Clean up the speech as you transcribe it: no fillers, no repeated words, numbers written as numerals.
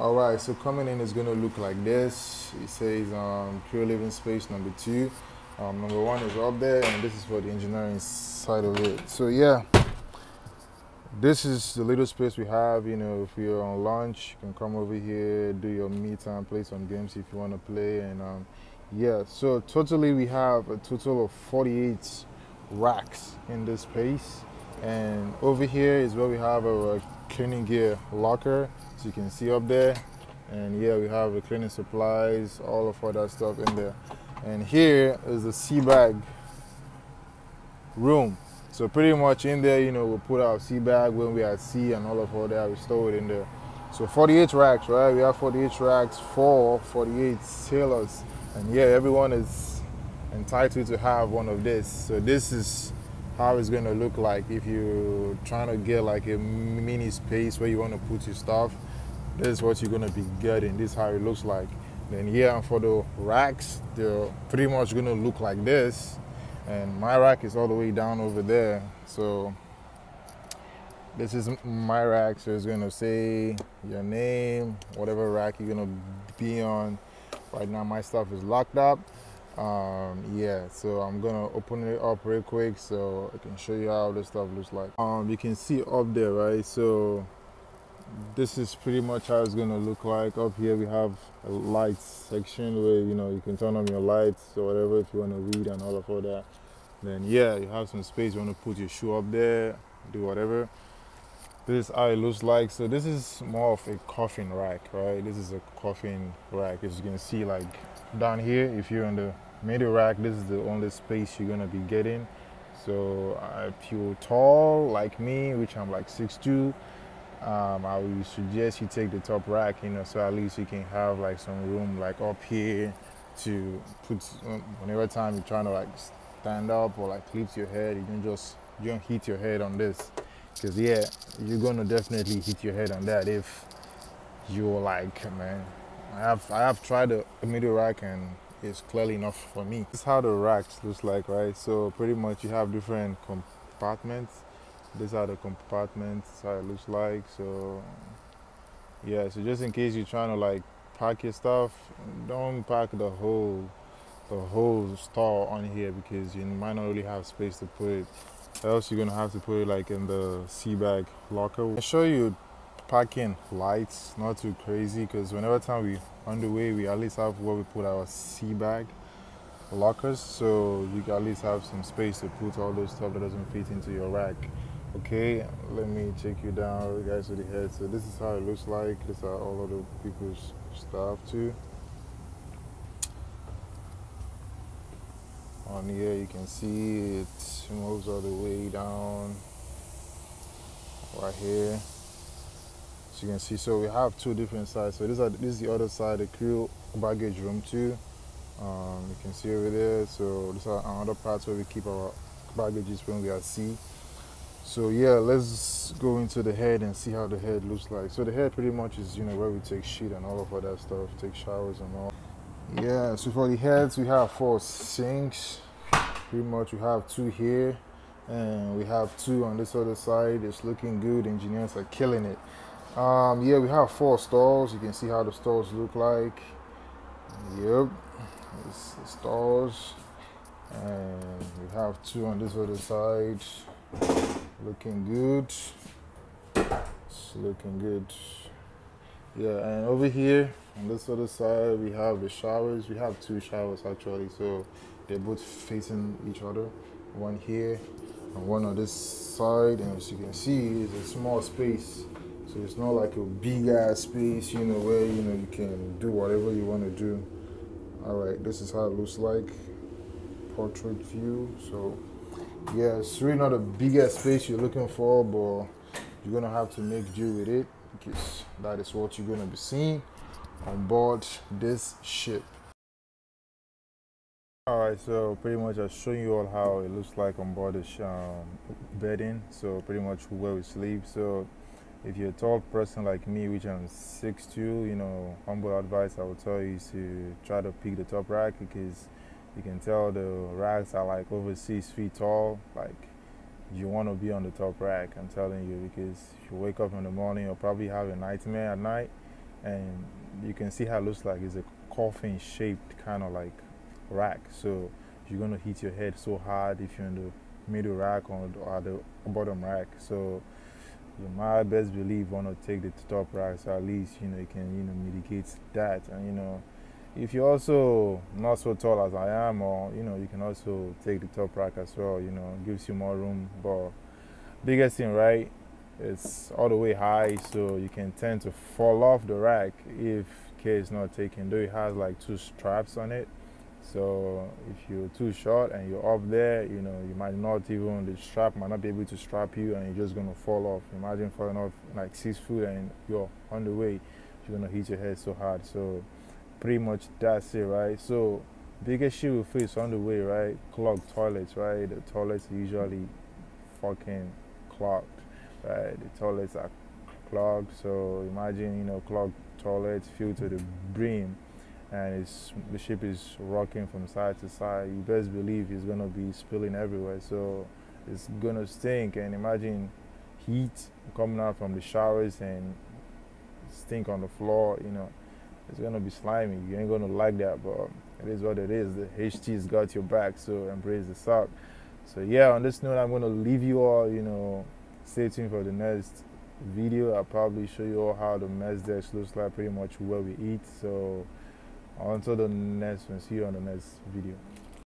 All right, so coming in is going to look like this. It says pure living space number 2. Number 1 is up there, and this is for the engineering side of it. So yeah, this is the little space we have. You know, if you're on lunch, you can come over here, do your me time, play some games if you want to play. And yeah, so totally we have a total of 48 racks in this space. And over here is where we have our cleaning gear locker, so you can see up there. And yeah, we have the cleaning supplies, all of all that stuff in there. And here is the sea bag room. So pretty much in there, you know, we'll put our sea bag when we're at sea and all that, we store it in there. So 48 racks, right? We have 48 racks for 48 sailors. And yeah, everyone is entitled to have one of this. So this is how it's going to look like if you're trying to get like a mini space where you want to put your stuff. This is what you're going to be getting. This is how it looks like. Then yeah, for the racks, they're pretty much going to look like this. And my rack is all the way down over there. So this is my rack. So it's going to say your name, whatever rack you're going to be on. Right now my stuff is locked up. Yeah, so I'm going to open it up real quick so I can show you how this stuff looks like. You can see up there, right? So this is pretty much how it's going to look like. Up here we have a light section where, you know, you can turn on your lights or whatever if you want to read and all that. Then yeah, you have some space, you want to put your shoe up there, do whatever. This is how it looks like. So this is more of a coffin rack, right? This is a coffin rack. As you can see, like down here, if you're on the middle rack, this is the only space you're going to be getting. So if you're tall like me, which I'm like 6'2", I would suggest you take the top rack, you know, so at least you can have like some room like up here to put whenever time you're trying to like stand up or like lift your head, you don't hit your head on this, because yeah, you're gonna definitely hit your head on that if you're like, man, I have tried a middle rack and it's clearly not for me. This is how the racks looks like, right? So pretty much you have different compartments. These are the compartments, how it looks like. So yeah, so just in case you're trying to like pack your stuff, don't pack the whole store on here, because you might not really have space to put it. Else you're gonna have to put it like in the sea bag locker. I'll show you packing lights, not too crazy, because whenever time we underway, we at least have where we put our sea bag lockers, so you can at least have some space to put all those stuff that doesn't fit into your rack. Okay, let me check you down, guys, with the head. So this is how it looks like. These are all of the people's stuff too. On here you can see it moves all the way down right here. So you can see, so we have two different sides. So this is the other side, the crew baggage room too. You can see over there. So these are another parts where we keep our baggages when we are at sea. So yeah, let's go into the head and see how the head looks like. So the head pretty much is, you know, where we take shit and all of that stuff, take showers and all. Yeah, so for the heads we have 4 sinks. Pretty much we have 2 here and we have 2 on this other side. It's looking good. Engineers are killing it. Yeah, we have 4 stalls. You can see how the stalls look like. Yep. It's the stars, and we have 2 on this other side. Looking good. It's looking good. Yeah, and over here on this other side we have the showers. We have 2 showers actually, so they're both facing each other. One here and one on this side, and as you can see, it's a small space. So it's not like a big ass space, you know, where you know you can do whatever you want to do. Alright, this is how it looks like. Portrait view. So yeah, it's really not the biggest space you're looking for, but you're gonna have to make do with it, because that is what you're gonna be seeing on board this ship. Alright, so pretty much I'll show you all how it looks like on board this bedding. So pretty much where we sleep. So if you're a tall person like me, which I'm 6'2", you know, humble advice I would tell you is to try to pick the top rack, because you can tell the racks are like over 6 feet tall. Like, you want to be on the top rack, I'm telling you, because if you wake up in the morning, you'll probably have a nightmare at night and you can see how it looks like. It's a coffin shaped kind of like rack, so you're going to hit your head so hard if you're in the middle rack or the bottom rack. So you might best believe want to take the top rack, so at least you can mitigate that. And if you're also not so tall as I am, or you can also take the top rack as well. It gives you more room. But biggest thing, right, it's all the way high, so you can tend to fall off the rack if care is not taken. Though it has like two straps on it, so if you're too short and you're up there, you might not even, the strap might not be able to strap you, and you're just gonna fall off. Imagine falling off like 6 foot and you're on the way, you're gonna hit your head so hard. So pretty much that's it, right? So biggest shit we face on the way, right? Clogged toilets, right? The toilets are usually fucking clogged, right? The toilets are clogged, so imagine clogged toilets filled to the brim, and the ship is rocking from side to side. You best believe it's gonna be spilling everywhere, so it's gonna stink. And imagine heat coming out from the showers and stink on the floor. It's gonna be slimy. You ain't gonna like that, but it is what it is. The HT's got your back, so embrace the suck. So yeah, on this note, I'm gonna leave you all. Stay tuned for the next video. I'll probably show you all how the mess desk looks like, pretty much where we eat. So until the next one, see you on the next video.